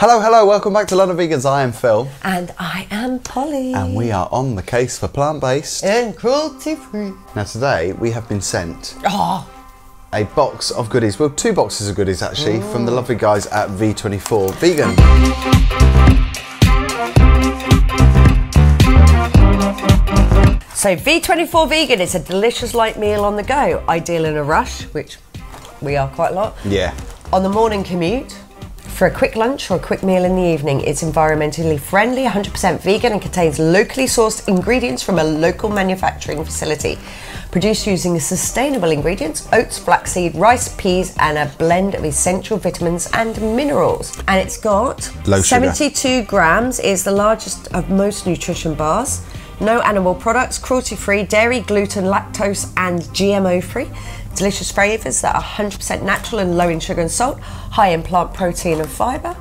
Hello, hello, welcome back to LDN Vegans. I am Phil. And I am Polly. And we are on the case for plant-based. And cruelty-free. Now today we have been sent a box of goodies, well 2 boxes of goodies actually, from the lovely guys at V24 Vegan. So V24 Vegan is a delicious light meal on the go, ideal in a rush, which we are quite a lot. Yeah. On the morning commute. For a quick lunch or a quick meal in the evening, it's environmentally friendly, 100% vegan and contains locally sourced ingredients from a local manufacturing facility. Produced using sustainable ingredients, oats, flaxseed, rice, peas and a blend of essential vitamins and minerals. And it's got low 72 sugar. Grams, is the largest of most nutrition bars. No animal products, cruelty-free, dairy, gluten, lactose and GMO-free. Delicious flavours that are 100% natural and low in sugar and salt, high in plant protein and fibre.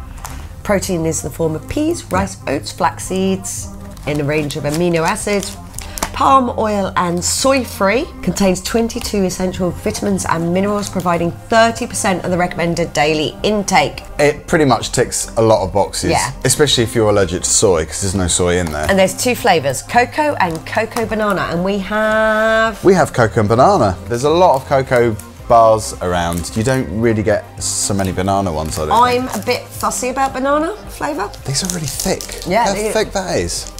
Protein is in the form of peas, rice, oats, flax seeds, in a range of amino acids. Palm oil and soy-free, contains 22 essential vitamins and minerals, providing 30% of the recommended daily intake. It pretty much ticks a lot of boxes, yeah. Especially if you're allergic to soy, because there's no soy in there. And there's 2 flavours, cocoa and cocoa banana, and we have cocoa and banana. There's a lot of cocoa bars around. You don't really get so many banana ones, I don't think. I'm a bit fussy about banana flavour. These are really thick. Yeah. How thick that is.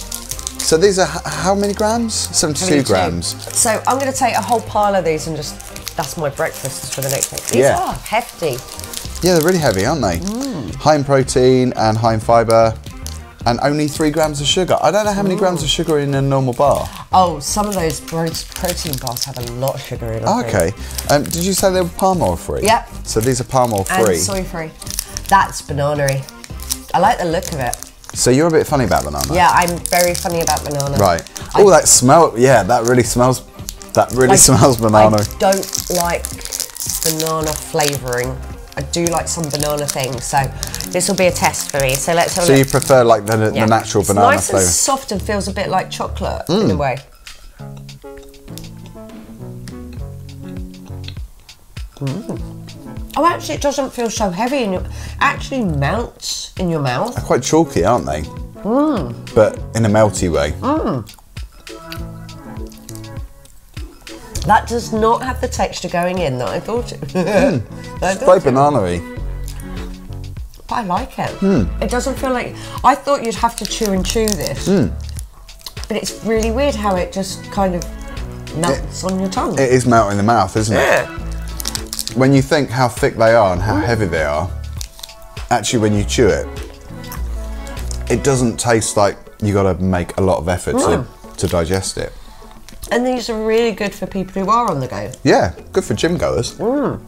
So these are how many grams? 72 grams. So I'm going to take a whole pile of these and just, that's my breakfast for the next day. These are hefty. Yeah, they're really heavy, aren't they? Mm. High in protein and high in fibre and only 3 grams of sugar. I don't know how many grams of sugar in a normal bar. Oh, some of those protein bars have a lot of sugar in them. Oh, okay. Did you say they were palm oil free? Yep. So these are palm oil free. And soy free. That's banana-y. I like the look of it. So you're a bit funny about banana. Yeah, I'm very funny about banana. Right. Oh, that smell. Yeah, that really smells banana. I don't like banana flavouring. I do like some banana things. So this will be a test for me. So let's have a look. So you prefer like the natural banana flavour? It's nice and soft and feels a bit like chocolate in a way. Mm. Oh, actually, it doesn't feel so heavy, and it actually melts in your mouth. They're quite chalky, aren't they? Mmm. But in a melty way. Mmm. That does not have the texture going in that I thought it. It's very banana-y. But I like it. Mm. It doesn't feel like, I thought you'd have to chew this. Mm. But it's really weird how it just kind of melts on your tongue. It is melting in the mouth, isn't it? Yeah. When you think how thick they are and how heavy they are, actually when you chew it, it doesn't taste like you got to make a lot of effort to digest it. And these are really good for people who are on the go. Yeah, good for gym goers. Mm.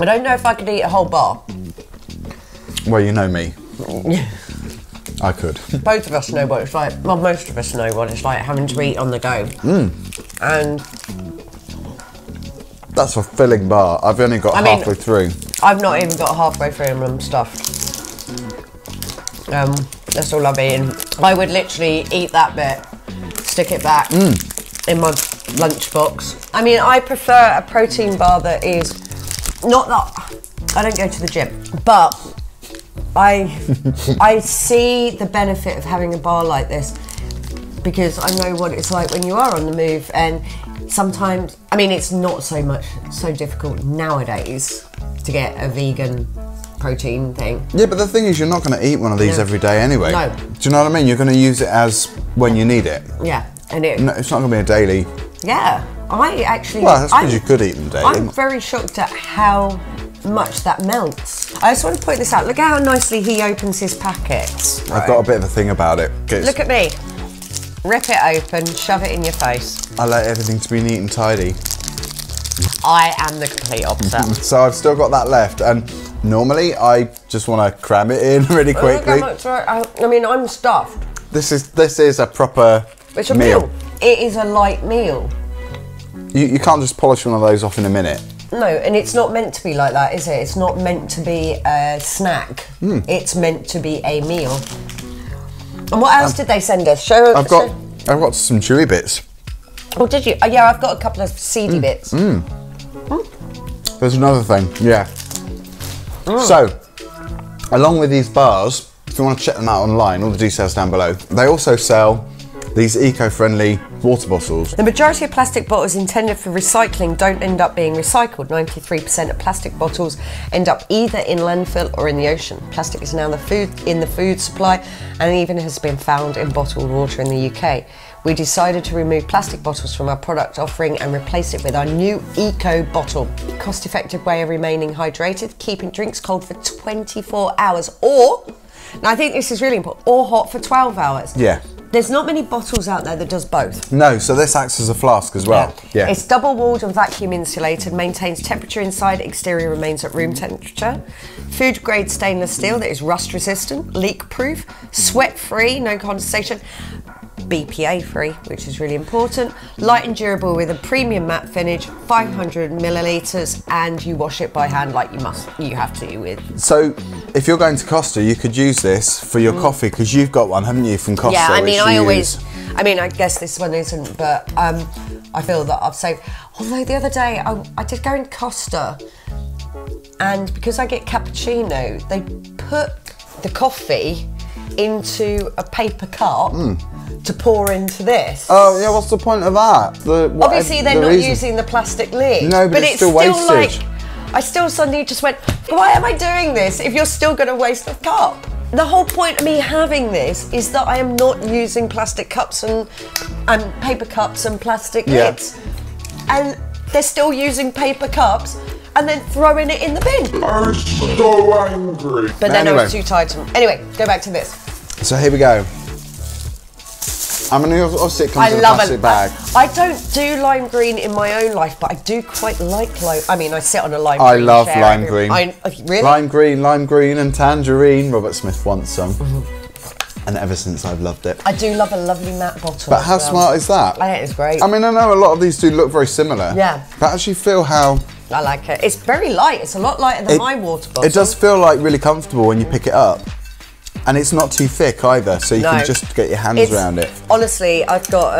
I don't know if I could eat a whole bar. Well, you know me. I could. Both of us know what it's like. Well, most of us know what it's like having to eat on the go. Mm. And that's a filling bar. I've only got halfway through. I've not even got halfway through and I'm stuffed. That's all I've eaten. I would literally eat that bit, stick it back in my lunchbox. I mean, I prefer a protein bar that is not that I don't go to the gym, but I see the benefit of having a bar like this because I know what it's like when you are on the move and. Sometimes, I mean, it's not so difficult nowadays to get a vegan protein thing. Yeah, but the thing is you're not going to eat one of these every day anyway. No. Do you know what I mean? You're going to use it as when you need it. Yeah, and it's not going to be a daily. Yeah, I actually. Well, that's because you could eat them daily. I'm very shocked at how much that melts. I just want to point this out. Look how nicely he opens his packets. I've got a bit of a thing about it. Look at me. Rip it open, shove it in your face. I like everything to be neat and tidy. I am the complete opposite. So I've still got that left and normally I just want to cram it in really quickly. I mean, I'm stuffed. This is a proper meal. It is a light meal. You can't just polish one of those off in a minute. No, and it's not meant to be like that, is it? It's not meant to be a snack. It's meant to be a meal. And what else did they send us? I've got some chewy bits. Oh, did you? Oh, yeah, I've got a couple of seedy bits. Mm. Mm. There's another thing, yeah. So, along with these bars, if you want to check them out online, all the details down below, they also sell these eco-friendly water bottles. The majority of plastic bottles intended for recycling don't end up being recycled. 93% of plastic bottles end up either in landfill or in the ocean. Plastic is now in the food supply and even has been found in bottled water in the UK. We decided to remove plastic bottles from our product offering and replace it with our new eco bottle. Cost-effective way of remaining hydrated, keeping drinks cold for 24 hours or, now I think this is really important, or hot for 12 hours. Yeah. There's not many bottles out there that does both. No, so this acts as a flask as well. Yeah. It's double-walled and vacuum insulated, maintains temperature inside, exterior remains at room temperature. Food-grade stainless steel that is rust-resistant, leak-proof, sweat-free, no condensation, BPA-free, which is really important. Light and durable with a premium matte finish, 500 millilitres, and you wash it by hand like you have to with. So, if you're going to Costa, you could use this for your coffee, because you've got one, haven't you, from Costa? Yeah, I mean, I guess this one isn't, but I feel that I've saved. Although the other day, I did go in Costa, and because I get cappuccino, they put the coffee into a paper cup to pour into this. Oh yeah, what's the point of that? Obviously they're not using the plastic lid. No, but it's still wasted. Like, I still suddenly just went, why am I doing this if you're still going to waste the cup? The whole point of me having this is that I am not using plastic cups and paper cups and plastic lids. And they're still using paper cups and then throwing it in the bin. I'm so angry. But then anyway. I was too tired to... Anyway, go back to this. So here we go. I mean, obviously it comes in a plastic bag. I don't do lime green in my own life, but I do quite like lime. I mean, I sit on a lime green. I love lime green. Really? Lime green and tangerine. Robert Smith wants some. And ever since I've loved it. I do love a lovely matte bottle. But how smart is that? I think it's great. I mean, I know a lot of these do look very similar. Yeah. But I actually feel how... I like it. It's very light. It's a lot lighter than my water bottle. It does feel like really comfortable when you pick it up. And it's not too thick either, so you can just get your hands around it. Honestly, I've got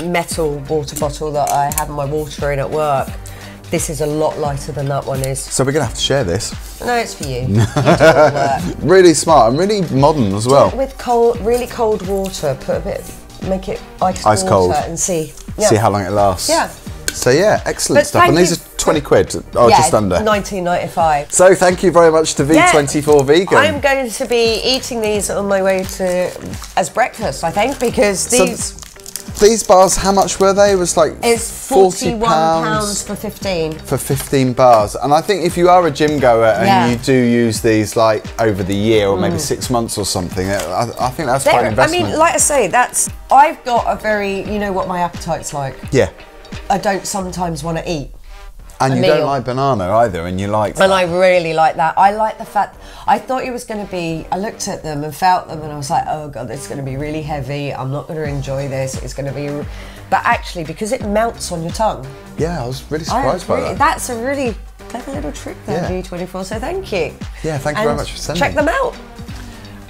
a metal water bottle that I have my water in at work. This is a lot lighter than that one is. So we're going to have to share this. No, it's for you. You do all the work. Really smart and really modern as well. Do it with really cold water, put a bit, make it ice cold and see. Yeah. See how long it lasts. Yeah. So yeah, excellent stuff. And these are 20 quid, or just under. £19.95. So thank you very much to V24 Vegan. I'm going to be eating these on my way as breakfast, I think, because these... So these bars, how much were they? It was like it's £41 for 15. For 15 bars. And I think if you are a gym goer and you do use these like over the year or maybe 6 months or something, I think that's quite an investment. I mean, like I say, I've got a very, you know what my appetite's like. Yeah. I don't sometimes want to eat. And you don't like banana either, and you like that. And I really like that. I like the fact, I thought it was going to be, I looked at them and felt them and I was like, oh God, it's going to be really heavy. I'm not going to enjoy this. It's going to be, but actually because it melts on your tongue. Yeah, I was really surprised by that. That's a really clever little trick there, V24, so thank you. Yeah, thank you very much for sending. Check them out.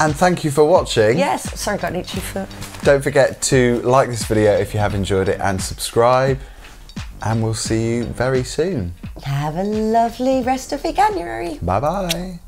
And thank you for watching. Yes, sorry, got an itchy foot. Don't forget to like this video if you have enjoyed it and subscribe. And we'll see you very soon. Have a lovely rest of Veganuary. Bye-bye.